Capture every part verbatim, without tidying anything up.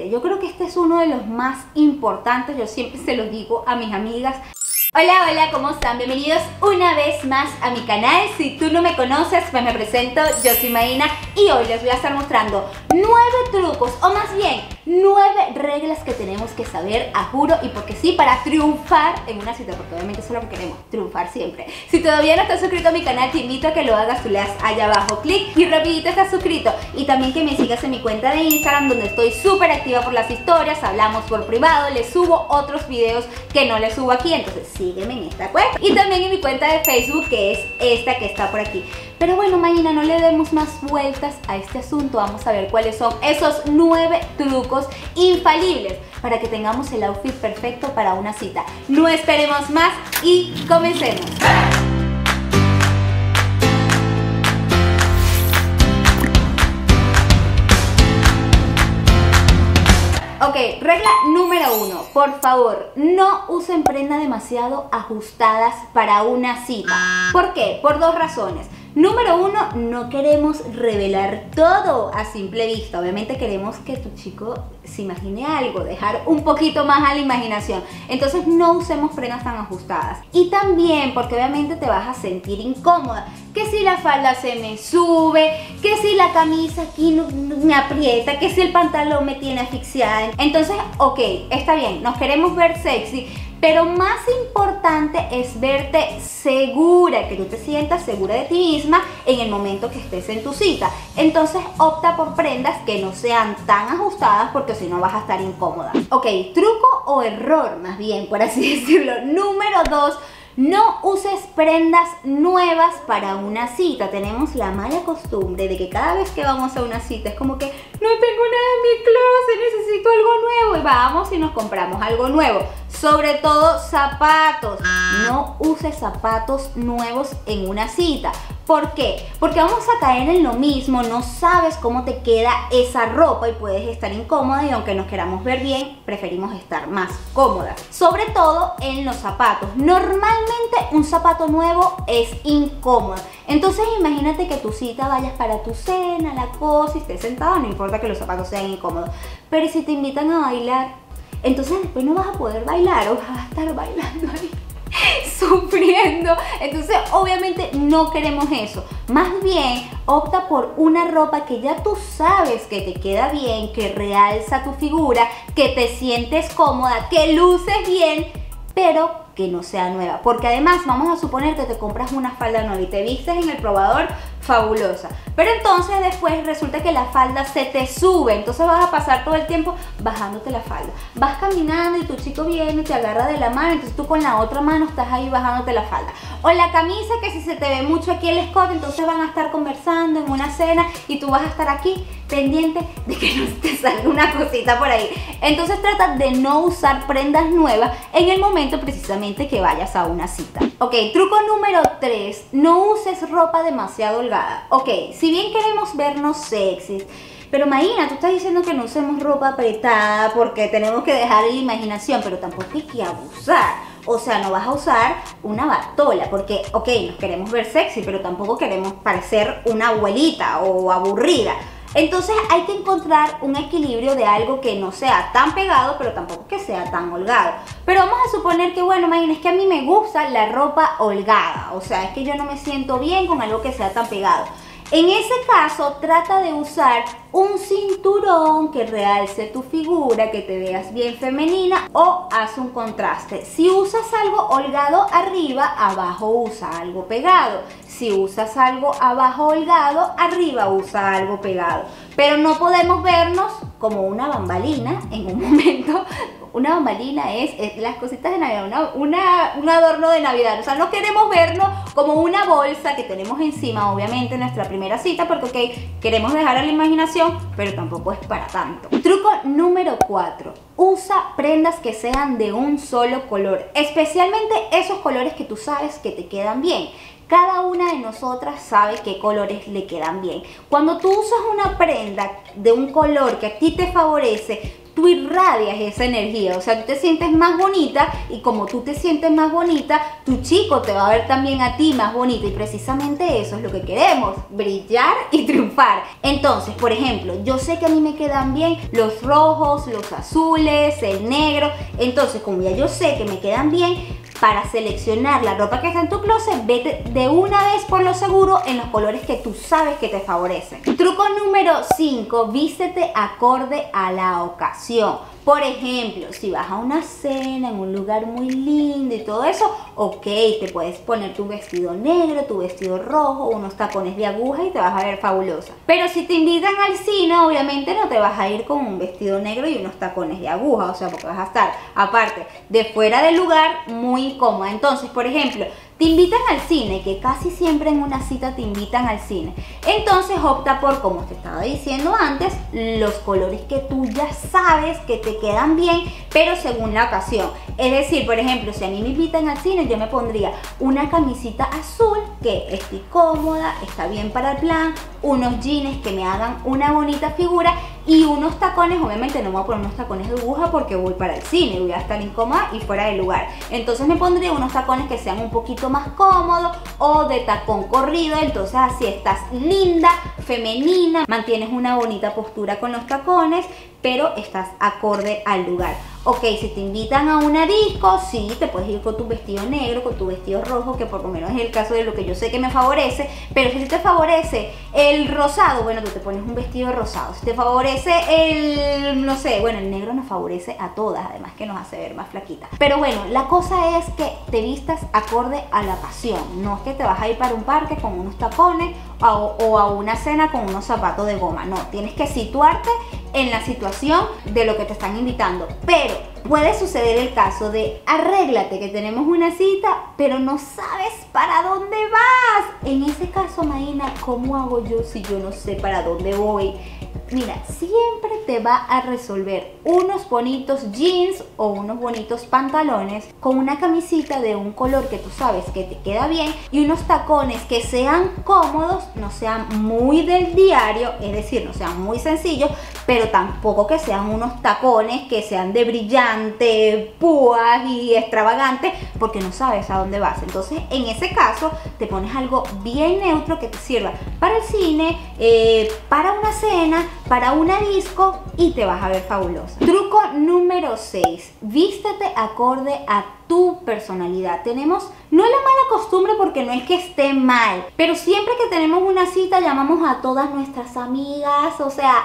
este. Yo creo que este es uno de los más importantes, yo siempre se los digo a mis amigas. Hola, hola, ¿cómo están? Bienvenidos una vez más a mi canal. Si tú no me conoces, pues me presento, yo soy Maina y hoy les voy a estar mostrando nueve trucos, o más bien, nueve reglas que tenemos que saber, a juro, y porque sí, para triunfar en una cita, porque obviamente eso es lo que queremos, triunfar siempre. Si todavía no estás suscrito a mi canal, te invito a que lo hagas, tú le das allá abajo clic y rapidito estás suscrito, y también que me sigas en mi cuenta de Instagram, donde estoy súper activa por las historias, hablamos por privado, les subo otros videos que no les subo aquí, entonces sígueme en esta cuenta y también en mi cuenta de Facebook, que es esta que está por aquí. Pero bueno, Maina, no le demos más vueltas a este asunto. Vamos a ver cuáles son esos nueve trucos infalibles para que tengamos el outfit perfecto para una cita. No esperemos más y comencemos. Ok, regla número uno, por favor, no usen prendas demasiado ajustadas para una cita. ¿Por qué? Por dos razones. Número uno, no queremos revelar todo a simple vista. Obviamente queremos que tu chico se imagine algo, dejar un poquito más a la imaginación. Entonces no usemos prendas tan ajustadas. Y también porque obviamente te vas a sentir incómoda. Que si la falda se me sube, que si la camisa aquí no, no, me aprieta, que si el pantalón me tiene asfixiada. Entonces, ok, está bien, nos queremos ver sexy, pero más importante es verte segura, que tú te sientas segura de ti misma en el momento que estés en tu cita. Entonces opta por prendas que no sean tan ajustadas, porque si no vas a estar incómoda. Ok, truco o error, más bien, por así decirlo. Número dos. No uses prendas nuevas para una cita. Tenemos la mala costumbre de que cada vez que vamos a una cita es como que no tengo nada en mi closet, necesito algo nuevo, y vamos y nos compramos algo nuevo. Sobre todo zapatos. No uses zapatos nuevos en una cita. ¿Por qué? Porque vamos a caer en lo mismo, no sabes cómo te queda esa ropa y puedes estar incómoda, y aunque nos queramos ver bien, preferimos estar más cómodas. Sobre todo en los zapatos. Normalmente un zapato nuevo es incómodo. Entonces imagínate que tu cita vayas para tu cena, la cosa, y estés sentada, no importa que los zapatos sean incómodos. Pero si te invitan a bailar, entonces después no vas a poder bailar, o vas a estar bailando ahí, sufriendo. Entonces obviamente no queremos eso. Más bien opta por una ropa que ya tú sabes que te queda bien, que realza tu figura, que te sientes cómoda, que luces bien, pero que no sea nueva. Porque además vamos a suponer que te compras una falda nueva y te vistes en el probador fabulosa, pero entonces después resulta que la falda se te sube, entonces vas a pasar todo el tiempo bajándote la falda, vas caminando y tu chico viene y te agarra de la mano, entonces tú con la otra mano estás ahí bajándote la falda, o la camisa, que si se te ve mucho aquí el escote, entonces van a estar conversando en una cena y tú vas a estar aquí pendiente de que no te salga una cosita por ahí. Entonces trata de no usar prendas nuevas en el momento precisamente que vayas a una cita. Ok, truco número tres, no uses ropa demasiado holgada. Ok, si bien queremos vernos sexys, pero Maina, tú estás diciendo que no usemos ropa apretada porque tenemos que dejar la imaginación, pero tampoco hay que abusar. O sea, no vas a usar una batola porque, ok, nos queremos ver sexy, pero tampoco queremos parecer una abuelita o aburrida. Entonces hay que encontrar un equilibrio de algo que no sea tan pegado, pero tampoco que sea tan holgado. Pero vamos a suponer que, bueno, Maina, es que a mí me gusta la ropa holgada. O sea, es que yo no me siento bien con algo que sea tan pegado. En ese caso, trata de usar un cinturón que realce tu figura, que te veas bien femenina, o haz un contraste. Si usas algo holgado arriba, abajo usa algo pegado. Si usas algo abajo holgado, arriba usa algo pegado. Pero no podemos vernos como una bambalina en un momento. Una bambalina es, es las cositas de Navidad, una, una, un adorno de Navidad. O sea, no queremos vernos como una bolsa que tenemos encima, obviamente, en nuestra primera cita, porque, ok, queremos dejar a la imaginación, pero tampoco es para tanto. Truco número cuatro. Usa prendas que sean de un solo color, especialmente esos colores que tú sabes que te quedan bien. Cada una de nosotras sabe qué colores le quedan bien. Cuando tú usas una prenda de un color que a ti te favorece, tú irradias esa energía, o sea, tú te sientes más bonita y como tú te sientes más bonita, tu chico te va a ver también a ti más bonita y precisamente eso es lo que queremos, brillar y triunfar. Entonces, por ejemplo, yo sé que a mí me quedan bien los rojos, los azules, el negro, entonces como ya yo sé que me quedan bien, para seleccionar la ropa que está en tu closet, vete de una vez por lo seguro en los colores que tú sabes que te favorecen. Truco número cinco, vístete acorde a la ocasión. Por ejemplo, si vas a una cena en un lugar muy lindo y todo eso, ok, te puedes poner tu vestido negro, tu vestido rojo, unos tacones de aguja y te vas a ver fabulosa. Pero si te invitan al cine, obviamente no te vas a ir con un vestido negro y unos tacones de aguja, o sea, porque vas a estar, aparte, de fuera del lugar, muy incómoda. Entonces, por ejemplo, te invitan al cine, que casi siempre en una cita te invitan al cine. Entonces opta por, como te estaba diciendo antes, los colores que tú ya sabes que te quedan bien, pero según la ocasión. Es decir, por ejemplo, si a mí me invitan al cine, yo me pondría una camisita azul que esté cómoda, está bien para el plan, unos jeans que me hagan una bonita figura y unos tacones. Obviamente no me voy a poner unos tacones de aguja porque voy para el cine, voy a estar incómoda y fuera del lugar. Entonces me pondría unos tacones que sean un poquito más cómodo o de tacón corrido, entonces así estás linda, femenina, mantienes una bonita postura con los tacones, pero estás acorde al lugar. Ok, si te invitan a una disco, sí, te puedes ir con tu vestido negro, con tu vestido rojo, que por lo menos es el caso de lo que yo sé que me favorece, pero si te favorece el rosado, bueno, tú te pones un vestido rosado. Si te favorece el, no sé, bueno, el negro nos favorece a todas, además que nos hace ver más flaquitas. Pero bueno, la cosa es que te vistas acorde a la pasión, no es que te vas a ir para un parque con unos tacones a, o a una cena con unos zapatos de goma, no, tienes que situarte en la situación de lo que te están invitando. Pero puede suceder el caso de arréglate que tenemos una cita, pero no sabes para dónde vas. En ese caso, Maina, ¿cómo hago yo si yo no sé para dónde voy? Mira, siempre te va a resolver unos bonitos jeans o unos bonitos pantalones con una camisita de un color que tú sabes que te queda bien y unos tacones que sean cómodos, no sean muy del diario, es decir, no sean muy sencillos, pero tampoco que sean unos tacones que sean de brillante, púas y extravagantes, porque no sabes a dónde vas. Entonces, en ese caso, te pones algo bien neutro que te sirva para el cine, eh, para una cena, para una disco y te vas a ver fabulosa. Truco número seis, vístete acorde a tu personalidad. Tenemos, no es la mala costumbre porque no es que esté mal, pero siempre que tenemos una cita llamamos a todas nuestras amigas, o sea,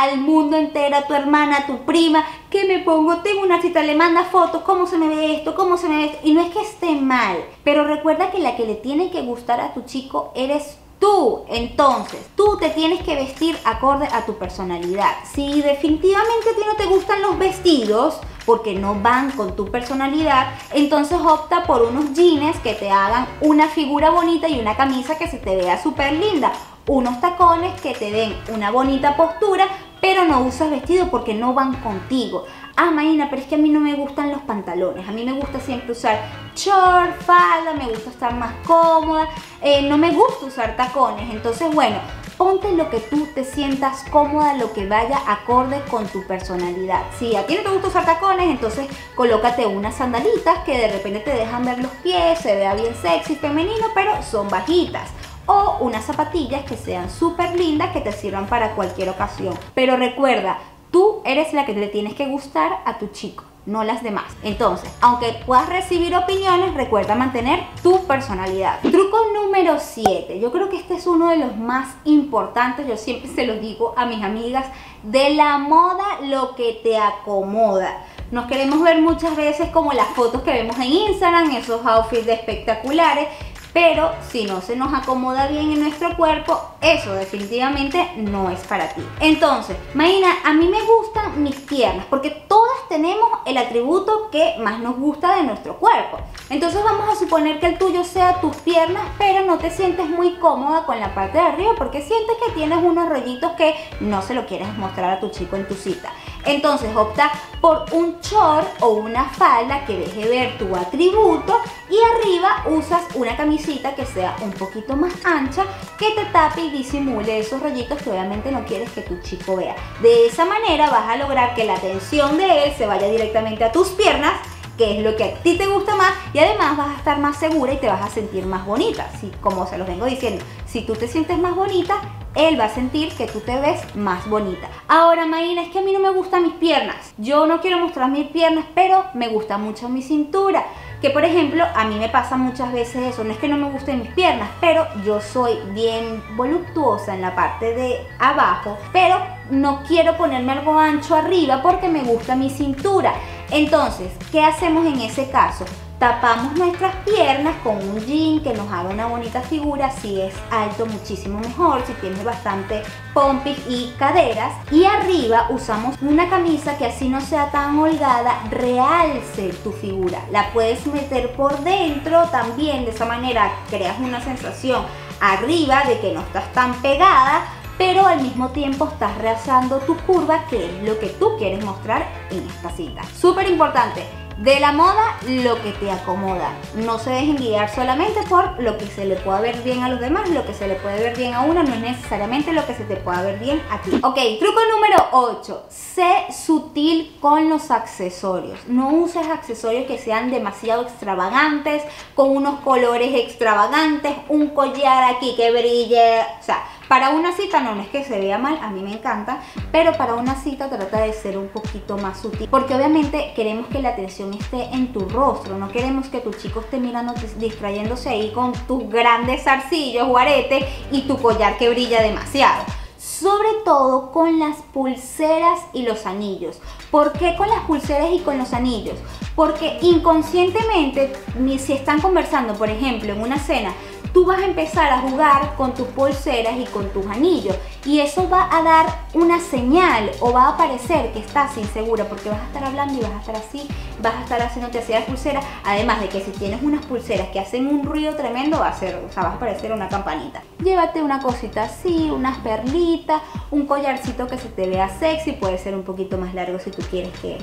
al mundo entero, a tu hermana, a tu prima, que me pongo, tengo una cita, le manda fotos, cómo se me ve esto, cómo se me ve esto, y no es que esté mal, pero recuerda que la que le tiene que gustar a tu chico eres tú. Tú, entonces, tú te tienes que vestir acorde a tu personalidad. Si definitivamente a ti no te gustan los vestidos, porque no van con tu personalidad, entonces opta por unos jeans que te hagan una figura bonita y una camisa que se te vea súper linda. Unos tacones que te den una bonita postura, pero no usas vestido porque no van contigo. Ah, Maina, pero es que a mí no me gustan los pantalones. A mí me gusta siempre usar short, falda, me gusta estar más cómoda, eh, no me gusta usar tacones. Entonces, bueno, ponte lo que tú te sientas cómoda, lo que vaya acorde con tu personalidad. Si a ti no te gusta usar tacones, entonces colócate unas sandalitas que de repente te dejan ver los pies, se vea bien sexy, femenino, pero son bajitas. O unas zapatillas que sean súper lindas, que te sirvan para cualquier ocasión. Pero recuerda, tú eres la que le tienes que gustar a tu chico, no las demás. Entonces, aunque puedas recibir opiniones, recuerda mantener tu personalidad. Truco número siete, yo creo que este es uno de los más importantes, yo siempre se los digo a mis amigas, de la moda lo que te acomoda. Nos queremos ver muchas veces como las fotos que vemos en Instagram, esos outfits espectaculares, pero si no se nos acomoda bien en nuestro cuerpo, eso definitivamente no es para ti. Entonces, Maina, a mí me gustan mis piernas, porque todas tenemos el atributo que más nos gusta de nuestro cuerpo. Entonces vamos a suponer que el tuyo sea tus piernas, pero no te sientes muy cómoda con la parte de arriba porque sientes que tienes unos rollitos que no se lo quieres mostrar a tu chico en tu cita. Entonces opta por un short o una falda que deje ver tu atributo y arriba usas una camisita que sea un poquito más ancha, que te tape y disimule esos rollitos que obviamente no quieres que tu chico vea. De esa manera vas a lograr que la atención de él se vaya directamente a tus piernas, que es lo que a ti te gusta más, y además vas a estar más segura y te vas a sentir más bonita. Si, como se los vengo diciendo, si tú te sientes más bonita, él va a sentir que tú te ves más bonita. Ahora, Maina, es que a mí no me gustan mis piernas. Yo no quiero mostrar mis piernas, pero me gusta mucho mi cintura. Que, por ejemplo, a mí me pasa muchas veces eso. No es que no me gusten mis piernas, pero yo soy bien voluptuosa en la parte de abajo, pero no quiero ponerme algo ancho arriba porque me gusta mi cintura. Entonces, ¿qué hacemos en ese caso? Tapamos nuestras piernas con un jean que nos haga una bonita figura. Si es alto, muchísimo mejor, si tienes bastante pompis y caderas. Y arriba usamos una camisa que así no sea tan holgada, realce tu figura. La puedes meter por dentro también, de esa manera creas una sensación arriba de que no estás tan pegada, pero al mismo tiempo estás realzando tu curva, que es lo que tú quieres mostrar en esta cita. Súper importante. De la moda, lo que te acomoda. No se dejen guiar solamente por lo que se le pueda ver bien a los demás. Lo que se le puede ver bien a uno no es necesariamente lo que se te pueda ver bien a ti. Ok, truco número ocho. Sé sutil con los accesorios. No uses accesorios que sean demasiado extravagantes, con unos colores extravagantes, un collar aquí que brille. O sea, para una cita, no, no es que se vea mal, a mí me encanta, pero para una cita trata de ser un poquito más sutil, porque obviamente queremos que la atención esté en tu rostro, no queremos que tu chico esté mirando, distrayéndose ahí con tus grandes zarcillos o aretes y tu collar que brilla demasiado. Sobre todo con las pulseras y los anillos. ¿Por qué con las pulseras y con los anillos? Porque inconscientemente, si están conversando, por ejemplo, en una cena, tú vas a empezar a jugar con tus pulseras y con tus anillos, y eso va a dar una señal o va a parecer que estás insegura, porque vas a estar hablando y vas a estar así, vas a estar haciéndote así las pulseras, además de que si tienes unas pulseras que hacen un ruido tremendo, va a ser, o sea, vas a parecer una campanita. Llévate una cosita así, unas perlitas, un collarcito que se te vea sexy, puede ser un poquito más largo si tú quieres que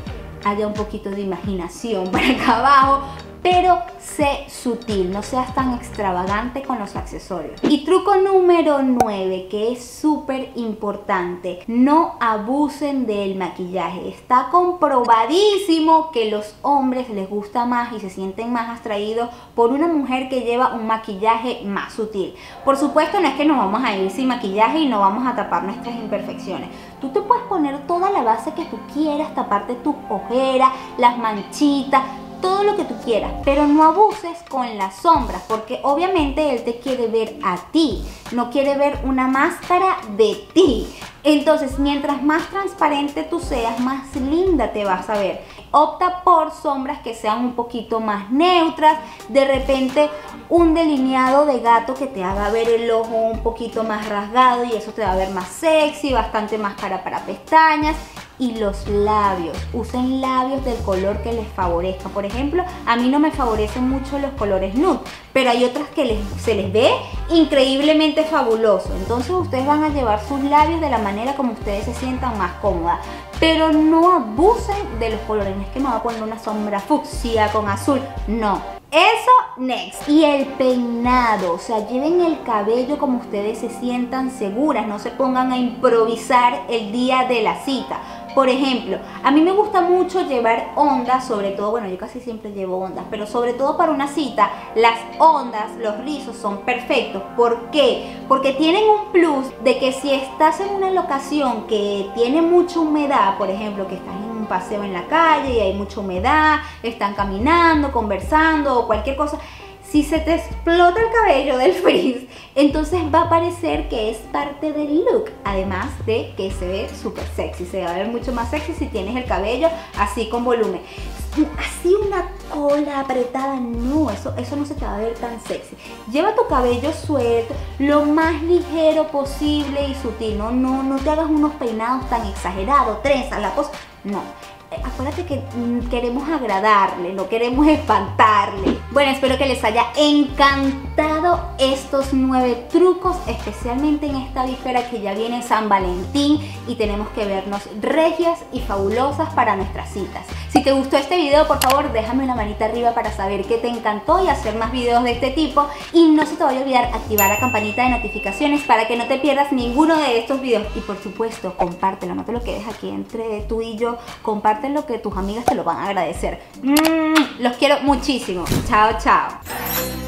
haya un poquito de imaginación para acá abajo, pero sé sutil, no seas tan extravagante con los accesorios. Y truco número nueve, que es súper importante, no abusen del maquillaje. Está comprobadísimo que los hombres les gusta más y se sienten más atraídos por una mujer que lleva un maquillaje más sutil. Por supuesto, no es que nos vamos a ir sin maquillaje y no vamos a tapar nuestras imperfecciones. Tú te puedes poner toda la base que tú quieras, taparte tus ojeras, las manchitas, todo lo que tú quieras, pero no abuses con las sombras, porque obviamente él te quiere ver a ti, no quiere ver una máscara de ti. Entonces, mientras más transparente tú seas, más linda te vas a ver. Opta por sombras que sean un poquito más neutras, de repente un delineado de gato que te haga ver el ojo un poquito más rasgado, y eso te va a ver más sexy, bastante máscara para pestañas. Y los labios, usen labios del color que les favorezca. Por ejemplo, a mí no me favorecen mucho los colores nude, pero hay otras que les, se les ve increíblemente fabuloso. Entonces ustedes van a llevar sus labios de la manera como ustedes se sientan más cómodas, pero no abusen de los colores. No es que me voy a poner una sombra fucsia con azul, no. Eso, next. Y el peinado, o sea, lleven el cabello como ustedes se sientan seguras, no se pongan a improvisar el día de la cita. Por ejemplo, a mí me gusta mucho llevar ondas, sobre todo, bueno, yo casi siempre llevo ondas, pero sobre todo para una cita, las ondas, los rizos son perfectos. ¿Por qué? Porque tienen un plus de que si estás en una locación que tiene mucha humedad, por ejemplo, que estás en un paseo en la calle y hay mucha humedad, están caminando, conversando o cualquier cosa, si se te explota el cabello del frizz, entonces va a parecer que es parte del look, además de que se ve súper sexy, se va a ver mucho más sexy si tienes el cabello así con volumen, así una cola apretada, no, eso, eso no se te va a ver tan sexy. Lleva tu cabello suelto, lo más ligero posible y sutil, no, no, no te hagas unos peinados tan exagerados, trenzas, la cosa, no. Acuérdate que queremos agradarle, no queremos espantarle. Bueno, espero que les haya encantado estos nueve trucos, especialmente en esta víspera que ya viene San Valentín y tenemos que vernos regias y fabulosas para nuestras citas. Si te gustó este video, por favor, déjame una manita arriba para saber que te encantó y hacer más videos de este tipo. Y no se te vaya a olvidar activar la campanita de notificaciones para que no te pierdas ninguno de estos videos. Y por supuesto, compártelo, no te lo quedes aquí entre tú y yo, compártelo. Lo que tus amigas te lo van a agradecer. Los quiero muchísimo. Chao, chao.